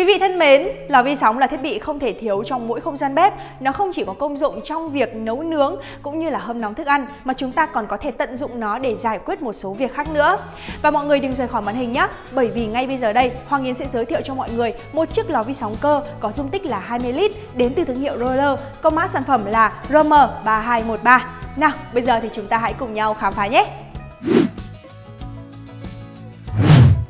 Quý vị thân mến, lò vi sóng là thiết bị không thể thiếu trong mỗi không gian bếp. Nó không chỉ có công dụng trong việc nấu nướng cũng như là hâm nóng thức ăn mà chúng ta còn có thể tận dụng nó để giải quyết một số việc khác nữa. Và mọi người đừng rời khỏi màn hình nhé, bởi vì ngay bây giờ đây Hoàng Yến sẽ giới thiệu cho mọi người một chiếc lò vi sóng cơ có dung tích là 20 lít đến từ thương hiệu Roler, có mã sản phẩm là RM-3213. Nào, bây giờ thì chúng ta hãy cùng nhau khám phá nhé.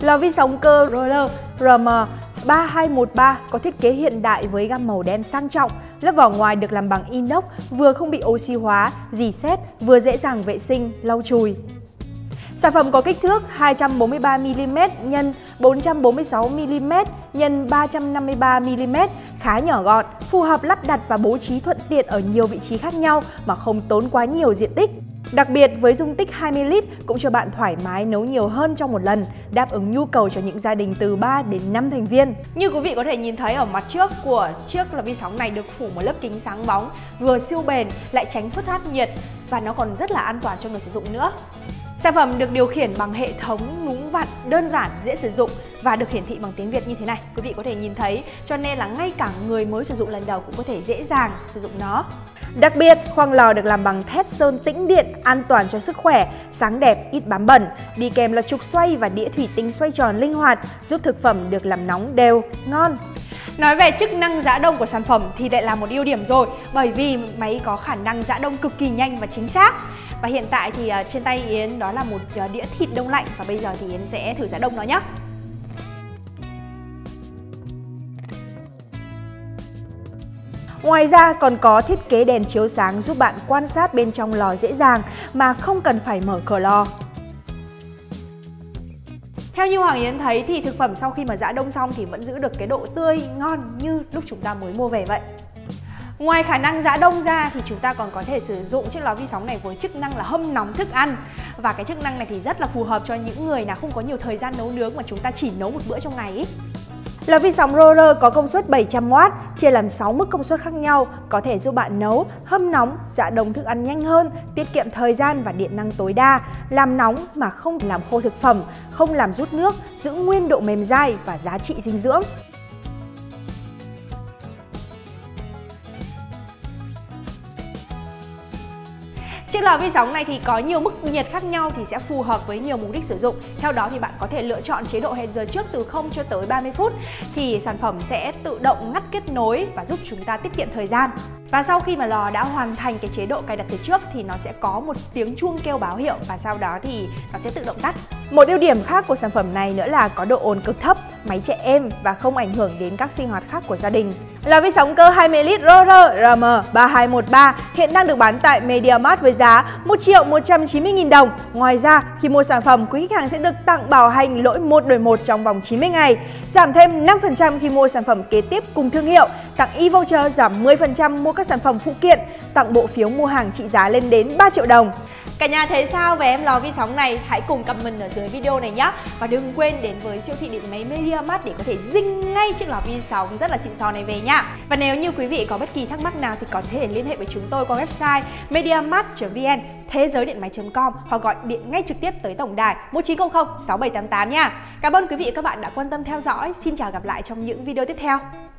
Lò vi sóng cơ Roler RM-3213 có thiết kế hiện đại với gam màu đen sang trọng, lớp vỏ ngoài được làm bằng inox, vừa không bị oxy hóa, rỉ sét, vừa dễ dàng vệ sinh, lau chùi. Sản phẩm có kích thước 243mm x 446mm x 353mm, khá nhỏ gọn, phù hợp lắp đặt và bố trí thuận tiện ở nhiều vị trí khác nhau mà không tốn quá nhiều diện tích. Đặc biệt với dung tích 20 lít cũng cho bạn thoải mái nấu nhiều hơn trong một lần, đáp ứng nhu cầu cho những gia đình từ 3 đến 5 thành viên. Như quý vị có thể nhìn thấy ở mặt trước của chiếc lò vi sóng này được phủ một lớp kính sáng bóng, vừa siêu bền lại tránh thất thoát nhiệt và nó còn rất là an toàn cho người sử dụng nữa. Sản phẩm được điều khiển bằng hệ thống núm vặn đơn giản, dễ sử dụng và được hiển thị bằng tiếng Việt như thế này. Quý vị có thể nhìn thấy, cho nên là ngay cả người mới sử dụng lần đầu cũng có thể dễ dàng sử dụng nó. Đặc biệt, khoang lò được làm bằng thép sơn tĩnh điện, an toàn cho sức khỏe, sáng đẹp, ít bám bẩn. Đi kèm là trục xoay và đĩa thủy tinh xoay tròn linh hoạt, giúp thực phẩm được làm nóng đều, ngon. Nói về chức năng giã đông của sản phẩm thì lại là một ưu điểm rồi, bởi vì máy có khả năng giã đông cực kỳ nhanh và chính xác. Và hiện tại thì trên tay Yến đó là một đĩa thịt đông lạnh và bây giờ thì Yến sẽ thử giã đông nó nhé. Ngoài ra còn có thiết kế đèn chiếu sáng giúp bạn quan sát bên trong lò dễ dàng mà không cần phải mở cửa lò. Theo như Hoàng Yến thấy thì thực phẩm sau khi mà giã đông xong thì vẫn giữ được cái độ tươi, ngon như lúc chúng ta mới mua về vậy. Ngoài khả năng giã đông ra thì chúng ta còn có thể sử dụng chiếc lò vi sóng này với chức năng là hâm nóng thức ăn. Và cái chức năng này thì rất là phù hợp cho những người nào không có nhiều thời gian nấu nướng mà chúng ta chỉ nấu một bữa trong ngày. Lò vi sóng Roller có công suất 700W, chia làm 6 mức công suất khác nhau, có thể giúp bạn nấu, hâm nóng, giã đông thức ăn nhanh hơn, tiết kiệm thời gian và điện năng tối đa, làm nóng mà không làm khô thực phẩm, không làm rút nước, giữ nguyên độ mềm dai và giá trị dinh dưỡng. Chiếc lò vi sóng này thì có nhiều mức nhiệt khác nhau thì sẽ phù hợp với nhiều mục đích sử dụng. Theo đó thì bạn có thể lựa chọn chế độ hẹn giờ trước từ 0 cho tới 30 phút thì sản phẩm sẽ tự động ngắt kết nối và giúp chúng ta tiết kiệm thời gian. Và sau khi mà lò đã hoàn thành cái chế độ cài đặt từ trước thì nó sẽ có một tiếng chuông kêu báo hiệu và sau đó thì nó sẽ tự động tắt. Một ưu điểm khác của sản phẩm này nữa là có độ ồn cực thấp, máy chạy êm và không ảnh hưởng đến các sinh hoạt khác của gia đình. Lò vi sóng cơ 20 lít Roller RM-3213 hiện đang được bán tại MediaMart với giá 1.190.000 đồng. Ngoài ra, khi mua sản phẩm, quý khách hàng sẽ được tặng bảo hành lỗi 1 đổi 1 trong vòng 90 ngày, giảm thêm 5% khi mua sản phẩm kế tiếp cùng thương hiệu, tặng e-voucher giảm 10% mua các sản phẩm phụ kiện, tặng bộ phiếu mua hàng trị giá lên đến 3 triệu đồng. Cả nhà thấy sao về em lò vi sóng này? Hãy cùng comment ở dưới video này nhé. Và đừng quên đến với siêu thị điện máy MediaMart để có thể dinh ngay chiếc lò vi sóng rất là xịn sò này về nhá. Và nếu như quý vị có bất kỳ thắc mắc nào thì có thể liên hệ với chúng tôi qua website mediamart.vn, thế giới điện máy.com hoặc gọi điện ngay trực tiếp tới tổng đài 1900 6788 nha. Cảm ơn quý vị và các bạn đã quan tâm theo dõi. Xin chào gặp lại trong những video tiếp theo.